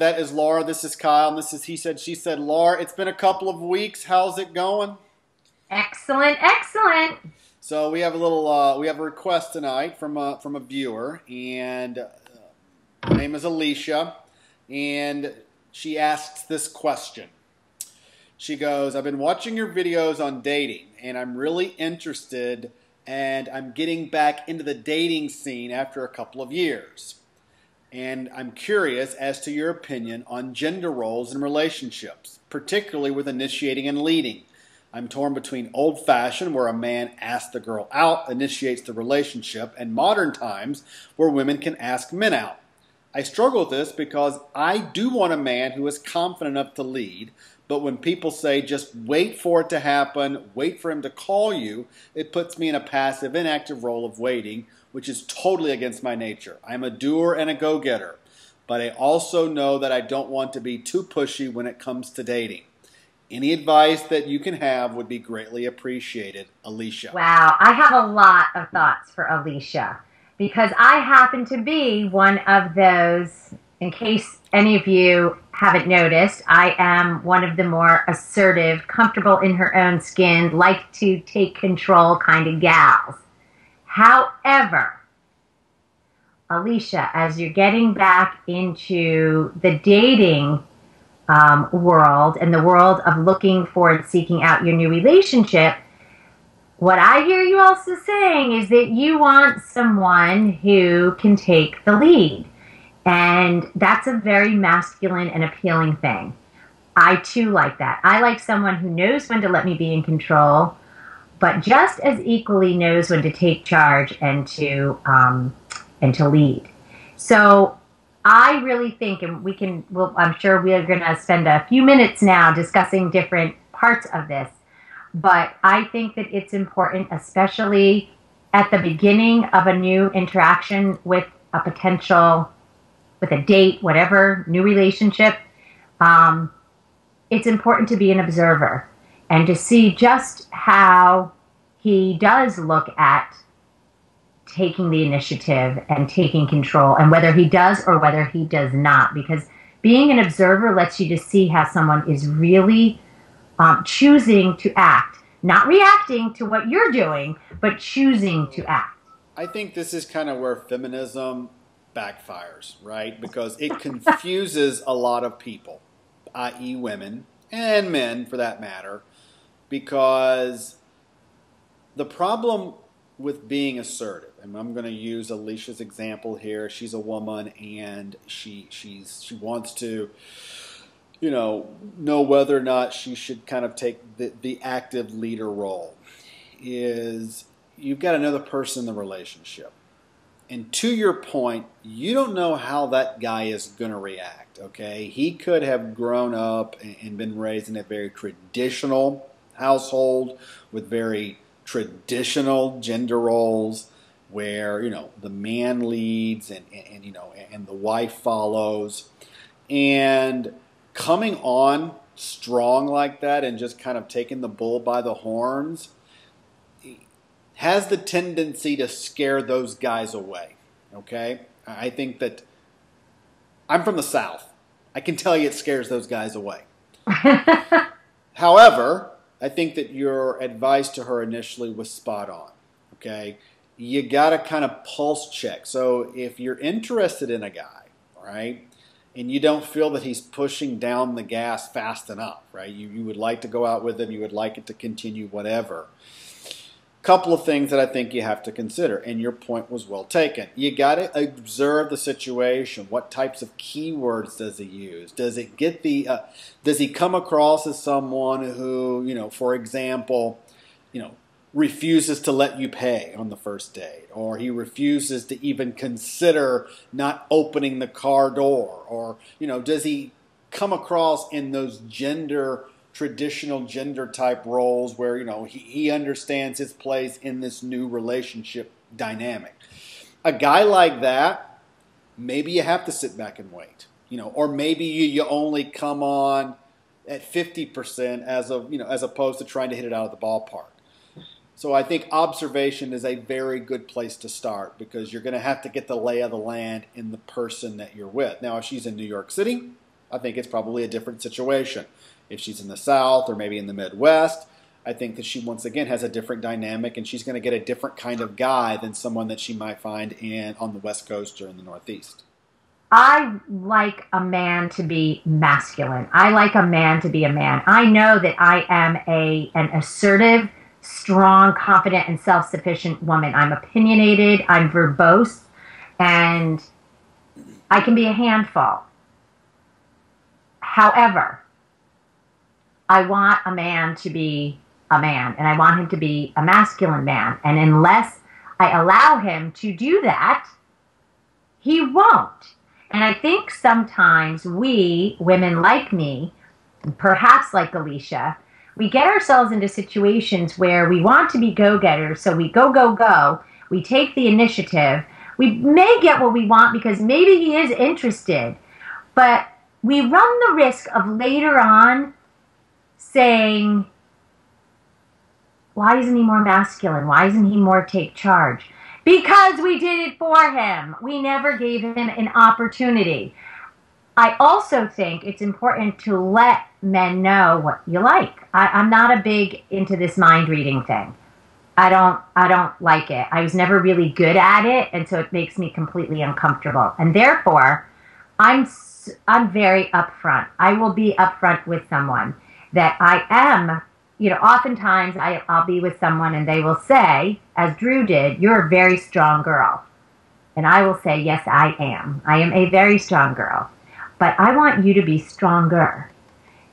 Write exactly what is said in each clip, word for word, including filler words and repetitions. That is Laura. This is Kyle. And this is He Said, She Said. Laura, it's been a couple of weeks. How's it going? Excellent, excellent. So we have a little, uh, we have a request tonight from a, from a viewer, and uh, her name is Alicia, and she asks this question. She goes, I've been watching your videos on dating, and I'm really interested, and I'm getting back into the dating scene after a couple of years. And I'm curious as to your opinion on gender roles in relationships, particularly with initiating and leading. I'm torn between old-fashioned, where a man asks the girl out, initiates the relationship, and modern times, where women can ask men out. I struggle with this because I do want a man who is confident enough to lead, but when people say just wait for it to happen, wait for him to call you, it puts me in a passive, inactive role of waiting, which is totally against my nature. I'm a doer and a go-getter, but I also know that I don't want to be too pushy when it comes to dating. Any advice that you can have would be greatly appreciated, Alicia. Wow, I have a lot of thoughts for Alicia, because I happen to be one of those, in case any of you haven't noticed, I am one of the more assertive, comfortable in her own skin, like to take control kind of gals. However, Alicia, as you're getting back into the dating um, world and the world of looking for and seeking out your new relationship, what I hear you also saying is that you want someone who can take the lead. And that's a very masculine and appealing thing. I too like that. I like someone who knows when to let me be in control, but just as equally knows when to take charge and to, um, and to lead. So I really think, and we can, we'll, I'm sure we are going to spend a few minutes now discussing different parts of this. But I think that it's important, especially at the beginning of a new interaction with a potential, with a date, whatever, new relationship, um, it's important to be an observer and to see just how he does look at taking the initiative and taking control, and whether he does or whether he does not. Because being an observer lets you to see how someone is really Um, choosing to act, not reacting to what you're doing, but choosing to act. I think this is kind of where feminism backfires, right? Because it confuses a lot of people, that is women and men for that matter, because the problem with being assertive, and I'm going to use Alicia's example here. She's a woman, and she, she's, she wants to, you know, know whether or not she should kind of take the, the active leader role. Is you've got another person in the relationship. And to your point, you don't know how that guy is going to react, okay? He could have grown up and been raised in a very traditional household with very traditional gender roles where, you know, the man leads and, and, and you know, and the wife follows. And coming on strong like that and just kind of taking the bull by the horns has the tendency to scare those guys away, okay? I think that I'm from the South. I can tell you it scares those guys away. However, I think that your advice to her initially was spot on, okay? You got to kind of pulse check. So if you're interested in a guy, all right, and you don't feel that he's pushing down the gas fast enough, right? You, you would like to go out with him. You would like it to continue, whatever. Couple of things that I think you have to consider, and your point was well taken. You got to observe the situation. What types of keywords does he use? Does it get the? Uh, does he come across as someone who, you know, for example, you know, refuses to let you pay on the first date, or he refuses to even consider not opening the car door, or, you know, does he come across in those gender, traditional gender type roles where, you know, he, he understands his place in this new relationship dynamic? A guy like that, maybe you have to sit back and wait, you know, or maybe you, you only come on at fifty percent as of, you know, as opposed to trying to hit it out of the ballpark. So I think observation is a very good place to start, because you're going to have to get the lay of the land in the person that you're with. Now, if she's in New York City, I think it's probably a different situation. If she's in the South or maybe in the Midwest, I think that she, once again, has a different dynamic, and she's going to get a different kind of guy than someone that she might find in on the West Coast or in the Northeast. I like a man to be masculine. I like a man to be a man. I know that I am a an assertive, strong, confident, and self-sufficient woman. I'm opinionated, I'm verbose, and I can be a handful. However, I want a man to be a man, and I want him to be a masculine man. And unless I allow him to do that, he won't. And I think sometimes we, women like me, perhaps like Alicia, we get ourselves into situations where we want to be go-getters, so we go, go, go. We take the initiative. We may get what we want because maybe he is interested, but we run the risk of later on saying, why isn't he more masculine? Why isn't he more take charge? Because we did it for him. We never gave him an opportunity. I also think it's important to let men know what you like. I, I'm not a big into this mind reading thing. I don't, I don't like it. I was never really good at it, and so it makes me completely uncomfortable. And therefore, I'm, I'm very upfront. I will be upfront with someone that I am, you know, oftentimes I, I'll be with someone and they will say, as Drew did, you're a very strong girl. And I will say, yes, I am. I am a very strong girl. But I want you to be stronger.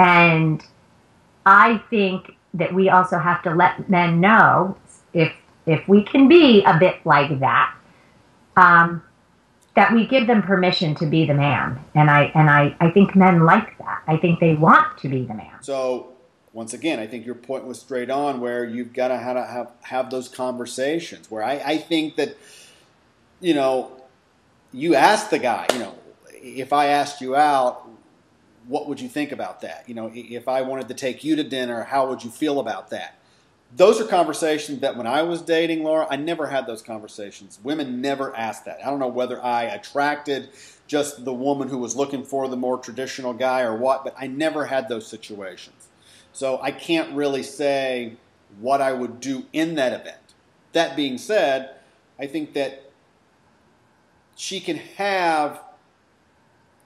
And I think that we also have to let men know, if, if we can be a bit like that, um, that we give them permission to be the man. And I and I, I think men like that. I think they want to be the man. So, once again, I think your point was straight on, where you've got to have, have, have those conversations, where I, I think that, you know, you ask the guy, you know, if I asked you out, what would you think about that? You know, if I wanted to take you to dinner, how would you feel about that? Those are conversations that when I was dating, Laura, I never had those conversations. Women never asked that. I don't know whether I attracted just the woman who was looking for the more traditional guy or what, but I never had those situations. So I can't really say what I would do in that event. That being said, I think that she can have,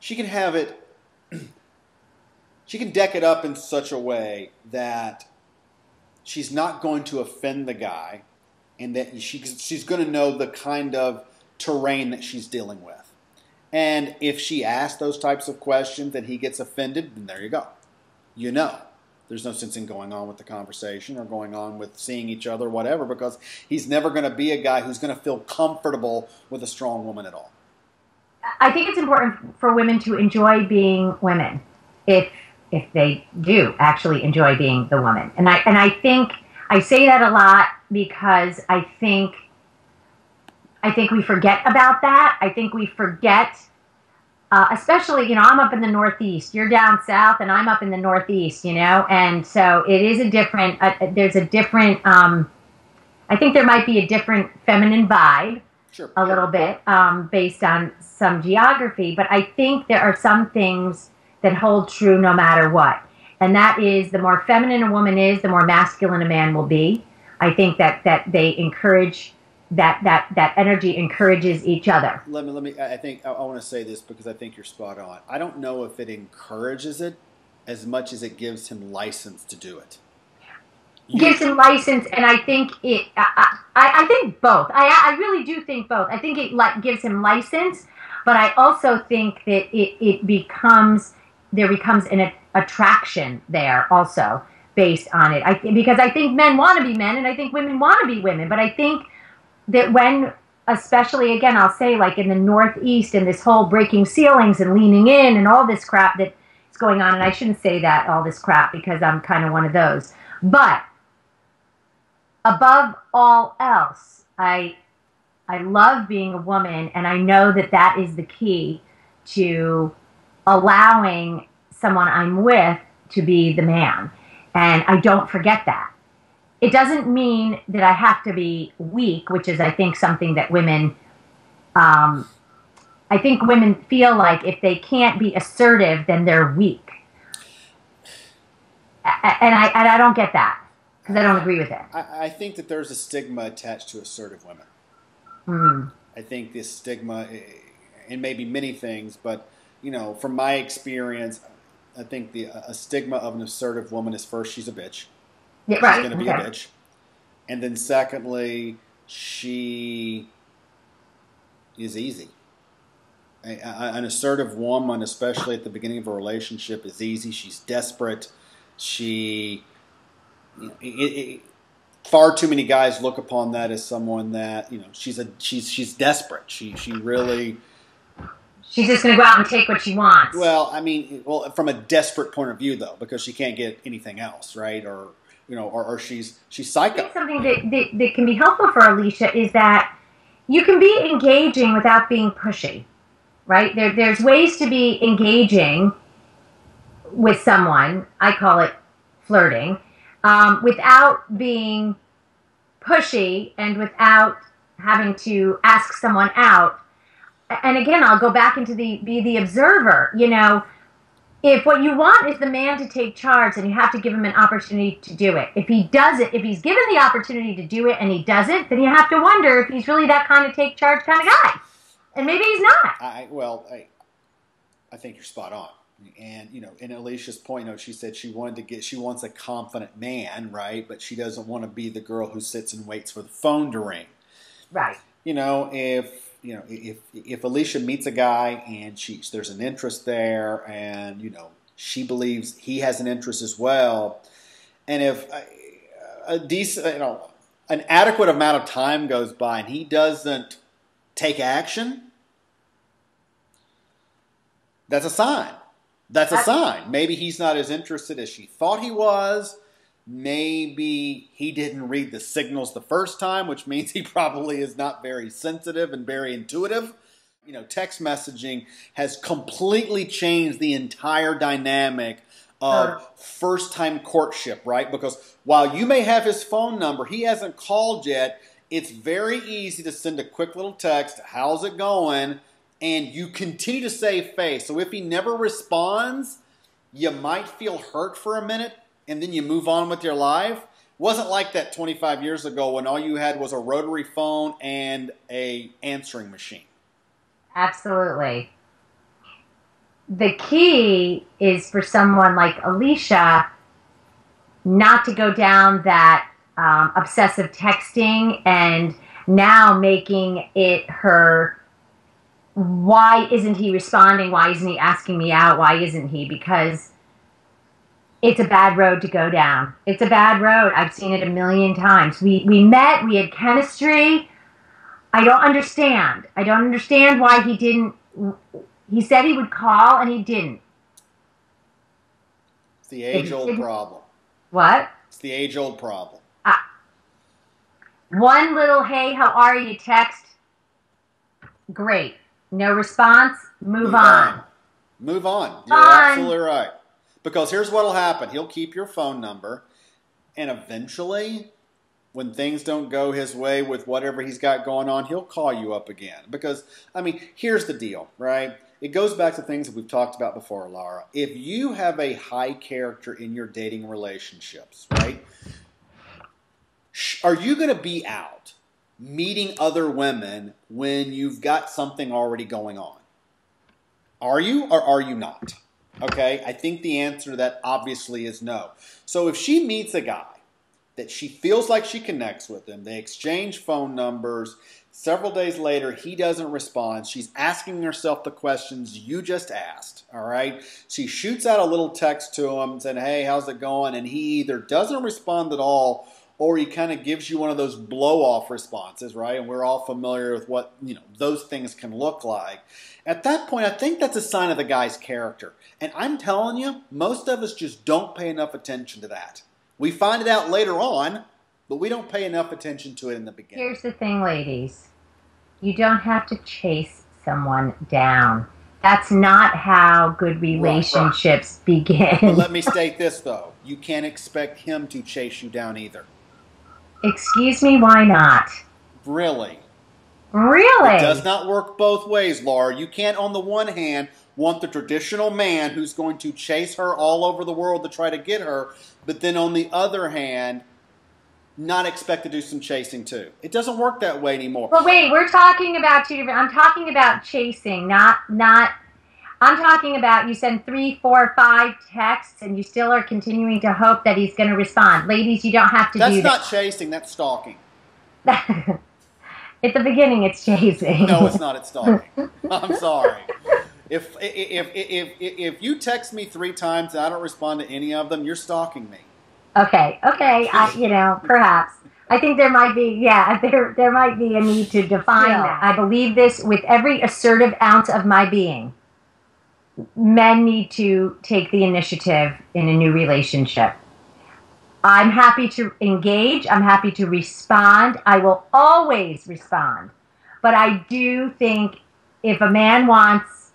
she can have it, she can deck it up in such a way that she's not going to offend the guy, and that she, she's going to know the kind of terrain that she's dealing with. And if she asks those types of questions and he gets offended, then there you go. You know. There's no sense in going on with the conversation or going on with seeing each other, whatever, because he's never going to be a guy who's going to feel comfortable with a strong woman at all. I think it's important for women to enjoy being women. If if they do actually enjoy being the woman. And I, and I think, I say that a lot because I think, I think we forget about that. I think we forget, uh, especially, you know, I'm up in the Northeast, you're down South, and I'm up in the Northeast, you know, and so it is a different, uh, there's a different, um, I think there might be a different feminine vibe. Sure. A little bit, um, based on some geography, but I think there are some things that hold true no matter what. And that is, the more feminine a woman is, the more masculine a man will be. I think that, that they encourage, that, that, that energy encourages each other. Let me, let me, I think, I, I want to say this because I think you're spot on. I don't know if it encourages it as much as it gives him license to do it. You gives him license, and I think it, I, I, I think both. I, I really do think both. I think it like gives him license, but I also think that it, it becomes, there becomes an attraction there also based on it. I th because I think men want to be men, and I think women want to be women. But I think that when, especially, again, I'll say, like in the Northeast and this whole breaking ceilings and leaning in and all this crap that's going on, and I shouldn't say that, all this crap, because I'm kind of one of those. But above all else, I, I love being a woman, and I know that that is the key to allowing someone I'm with to be the man. And I don't forget that. It doesn't mean that I have to be weak, which is, I think, something that women um, I think women feel like if they can't be assertive, then they're weak. And I, and I don't get that, because I don't agree with it. I, I think that there's a stigma attached to assertive women. Mm. I think this stigma, it may be many things, but, you know, from my experience, I think the a stigma of an assertive woman is, first, she's a bitch. Yeah, right. She's going to be okay. a bitch. And then secondly, she is easy. A, a, an assertive woman, especially at the beginning of a relationship, is easy. She's desperate. She, you know, it, it, far too many guys look upon that as someone that, you know, she's a she's she's desperate. She she really. She's just going to go out and take what she wants. Well, I mean, well, from a desperate point of view, though, because she can't get anything else, right? Or, you know, or, or she's she's psycho. I think something that, that that can be helpful for Alicia is that you can be engaging without being pushy, right? There there's ways to be engaging with someone. I call it flirting, um, without being pushy and without having to ask someone out. And again, I'll go back into the, be the observer. You know, if what you want is the man to take charge, then you have to give him an opportunity to do it. If he doesn't, if he's given the opportunity to do it and he doesn't, then you have to wonder if he's really that kind of take charge kind of guy. And maybe he's not. I, well, I, I think you're spot on. And, you know, in Alicia's point, you know, she said she wanted to get, she wants a confident man, right? But she doesn't want to be the girl who sits and waits for the phone to ring. Right. You know, if, You know, if if Alicia meets a guy and she there's an interest there, and you know she believes he has an interest as well, and if a, a decent, you know, an adequate amount of time goes by and he doesn't take action, that's a sign. That's a sign. Maybe he's not as interested as she thought he was. Maybe he didn't read the signals the first time, which means he probably is not very sensitive and very intuitive. You know, text messaging has completely changed the entire dynamic of first-time courtship, right? Because while you may have his phone number, he hasn't called yet. It's very easy to send a quick little text, how's it going? And you continue to save face. So if he never responds, you might feel hurt for a minute, and then you move on with your life. Wasn't like that twenty-five years ago when all you had was a rotary phone and a answering machine. Absolutely. The key is for someone like Alicia not to go down that um, obsessive texting and now making it her, why isn't he responding? Why isn't he asking me out? Why isn't he? Because it's a bad road to go down. It's a bad road. I've seen it a million times. We we met. We had chemistry. I don't understand. I don't understand why he didn't. He said he would call, and he didn't. It's the age-old problem. What? It's the age-old problem. Uh, one little, hey, how are you, text. Great. No response. Move, Move on. on. Move on. You're on. absolutely right. Because here's what will happen. He'll keep your phone number, and eventually, when things don't go his way with whatever he's got going on, he'll call you up again. Because, I mean, here's the deal, right? It goes back to things that we've talked about before, Laura. If you have a high character in your dating relationships, right, are you going to be out meeting other women when you've got something already going on? Are you or are you not? Okay, I think the answer to that obviously is no. So if she meets a guy that she feels like she connects with him, they exchange phone numbers, several days later he doesn't respond, she's asking herself the questions you just asked, all right? She shoots out a little text to him saying, hey, how's it going? And he either doesn't respond at all or he kind of gives you one of those blow-off responses, right? And we're all familiar with what, you know, those things can look like. At that point, I think that's a sign of the guy's character. And I'm telling you, most of us just don't pay enough attention to that. We find it out later on, but we don't pay enough attention to it in the beginning. Here's the thing, ladies. You don't have to chase someone down. That's not how good relationships right, right. begin. But let me state this, though. You can't expect him to chase you down either. Excuse me, why not? Really? Really? It does not work both ways, Laura. You can't, on the one hand, want the traditional man who's going to chase her all over the world to try to get her, but then on the other hand, not expect to do some chasing too. It doesn't work that way anymore. But wait, we're talking about two different... I'm talking about chasing, not... not I'm talking about you send three, four, five texts and you still are continuing to hope that he's going to respond. Ladies, you don't have to that's do that. That's not chasing, that's stalking. At the beginning, it's chasing. No, it's not. It's stalking. I'm sorry. If, if, if, if, if you text me three times and I don't respond to any of them, you're stalking me. Okay, okay, I, you know, perhaps. I think there might be, yeah, there, there might be a need to define yeah. that. I believe this with every assertive ounce of my being. Men need to take the initiative in a new relationship. I'm happy to engage. I'm happy to respond. I will always respond. But I do think if a man wants,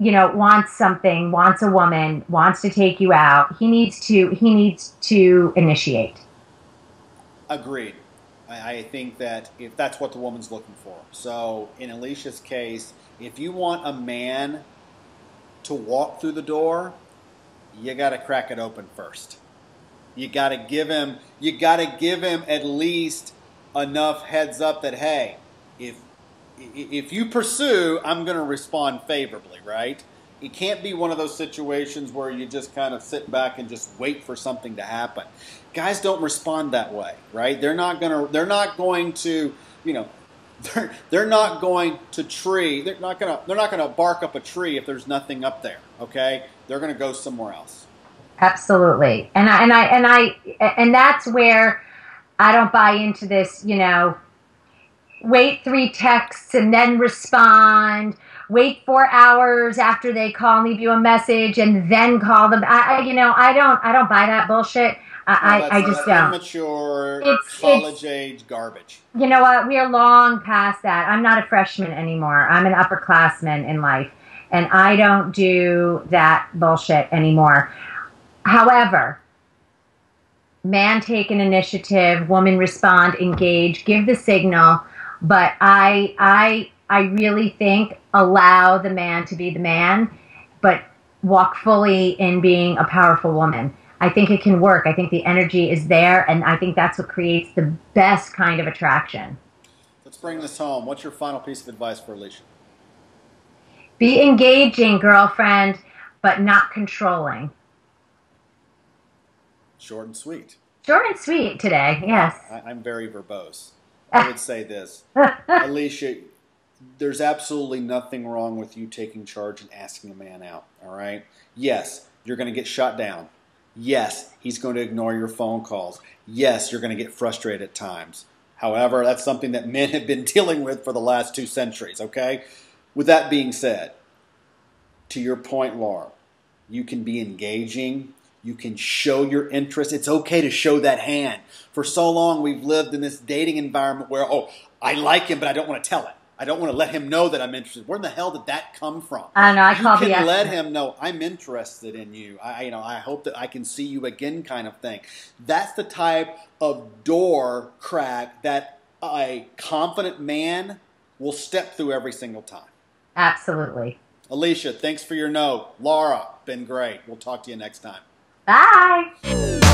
you know, wants something, wants a woman, wants to take you out, he needs to, he needs to initiate. Agreed. I, I think that if that's what the woman's looking for. So in Alicia's case, if you want a man to walk through the door, you got to crack it open first. You got to give him, you got to give him at least enough heads up that, hey, if if you pursue, I'm going to respond favorably, right? It can't be one of those situations where you just kind of sit back and just wait for something to happen. Guys don't respond that way, right? They're not going to, they're not going to, you know, They're, they're not going to tree. They're not gonna. They're not gonna bark up a tree if there's nothing up there. Okay, they're gonna go somewhere else. Absolutely, and I and I and I and that's where I don't buy into this. You know, wait three texts and then respond. Wait four hours after they call and leave you a message and then call them. I, I you know, I don't. I don't buy that bullshit. I, well, I just don't. Immature, it's, college it's, age garbage. You know what? We are long past that. I'm not a freshman anymore. I'm an upperclassman in life, and I don't do that bullshit anymore. However, man take an initiative, woman respond, engage, give the signal. But I, I, I really think allow the man to be the man, but walk fully in being a powerful woman. I think it can work. I think the energy is there, and I think that's what creates the best kind of attraction. Let's bring this home. What's your final piece of advice for Alicia? Be engaging, girlfriend, but not controlling. Short and sweet. Short and sweet today, yes. I, I'm very verbose. I would say this. Alicia, there's absolutely nothing wrong with you taking charge and asking a man out, all right? Yes, you're going to get shot down. Yes, he's going to ignore your phone calls. Yes, you're going to get frustrated at times. However, that's something that men have been dealing with for the last two centuries, okay? With that being said, to your point, Laura, you can be engaging. You can show your interest. It's okay to show that hand. For so long, we've lived in this dating environment where, oh, I like him, but I don't want to tell it. I don't want to let him know that I'm interested. Where in the hell did that come from? I know. I call you can let him know I'm interested in you. I, you know, I hope that I can see you again, kind of thing. That's the type of door crack that a confident man will step through every single time. Absolutely. Alicia, thanks for your note. Laura, been great. We'll talk to you next time. Bye.